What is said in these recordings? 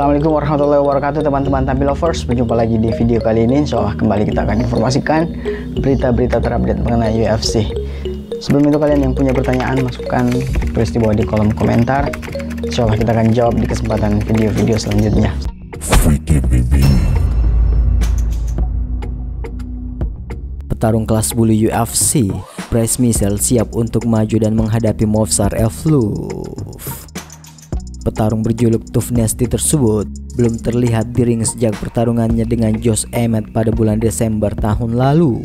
Assalamualaikum warahmatullahi wabarakatuh teman-teman Tampil Lovers. Berjumpa lagi di video kali ini. Insyaallah kembali kita akan informasikan berita-berita terupdate mengenai UFC. Sebelum itu, kalian yang punya pertanyaan masukkan tulis di bawah di kolom komentar. Insyaallah kita akan jawab di kesempatan video-video selanjutnya. Petarung kelas bulu UFC Bryce Mitchell siap untuk maju dan menghadapi Movsar Evloev. Petarung berjuluk Tough Nasty tersebut belum terlihat di ring sejak pertarungannya dengan Josh Emmett pada bulan Desember tahun lalu.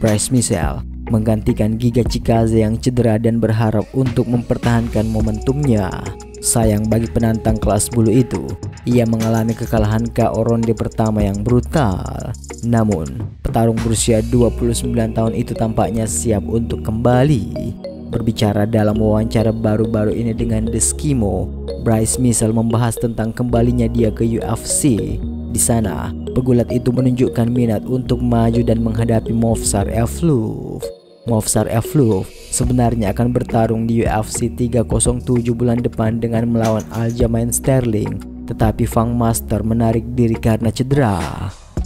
Bryce Mitchell menggantikan Giga Chikadze yang cedera dan berharap untuk mempertahankan momentumnya. Sayang bagi penantang kelas bulu itu, ia mengalami kekalahan KO ronde pertama yang brutal. Namun, petarung berusia 29 tahun itu tampaknya siap untuk kembali. Berbicara dalam wawancara baru-baru ini dengan The Skimo, Bryce Mitchell membahas tentang kembalinya dia ke UFC. Di sana, pegulat itu menunjukkan minat untuk maju dan menghadapi Movsar Evloev. Movsar Evloev sebenarnya akan bertarung di UFC 307 bulan depan dengan melawan Aljamain Sterling, tetapi Fang Master menarik diri karena cedera.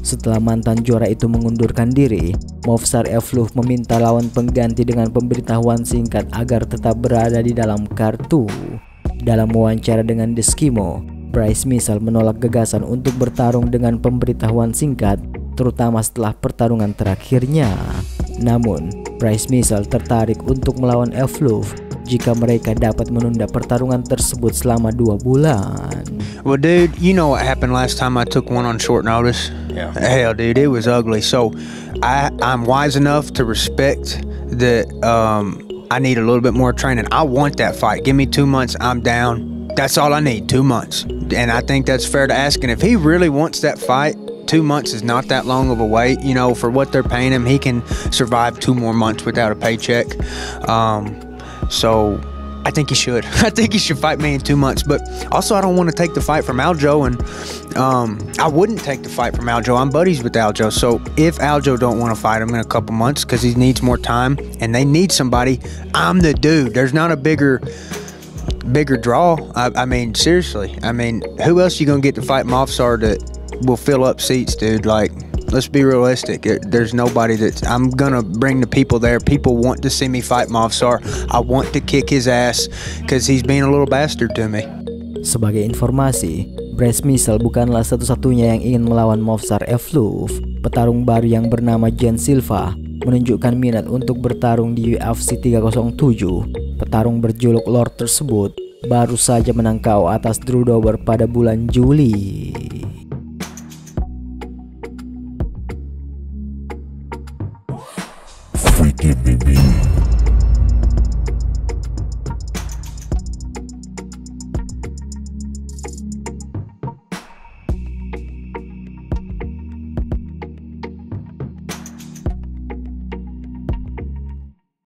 Setelah mantan juara itu mengundurkan diri, Movsar Evloev meminta lawan pengganti dengan pemberitahuan singkat agar tetap berada di dalam kartu. Dalam wawancara dengan The Skimo, Bryce Mitchell menolak gagasan untuk bertarung dengan pemberitahuan singkat, terutama setelah pertarungan terakhirnya. Namun, Bryce Mitchell tertarik untuk melawan Evloev jika mereka dapat menunda pertarungan tersebut selama 2 bulan. Well, dude, you know what happened last time I took one on short notice? Yeah. Hell, dude, it was ugly. So, I'm wise enough to respect that I need a little bit more training. I want that fight. Give me 2 months, I'm down. That's all I need, 2 months. And I think that's fair to ask. And if he really wants that fight, 2 months is not that long of a wait. You know, for what they're paying him, he can survive 2 more months without a paycheck. So... I think he should. I think he should fight me in 2 months. But also, I don't want to take the fight from Aljo, and I wouldn't take the fight from Aljo. I'm buddies with Aljo, so if Aljo don't want to fight him in a couple months because he needs more time and they need somebody, I'm the dude. There's not a bigger draw. I mean, seriously. I mean, who else you gonna get to fight Movsar that will fill up seats, dude? Like, let's be realistic. There's nobody that I'm gonna bring the people there. People want to see me fight Movsar. I want to kick his ass because he's being a little bastard to me. Sebagai informasi, Bryce Mitchell bukanlah satu-satunya yang ingin melawan Movsar Evloev. Petarung baru yang bernama Jen Silva menunjukkan minat untuk bertarung di UFC 307. Petarung berjuluk Lord tersebut baru saja menang KO atas Drew Dober pada bulan Juli. Give me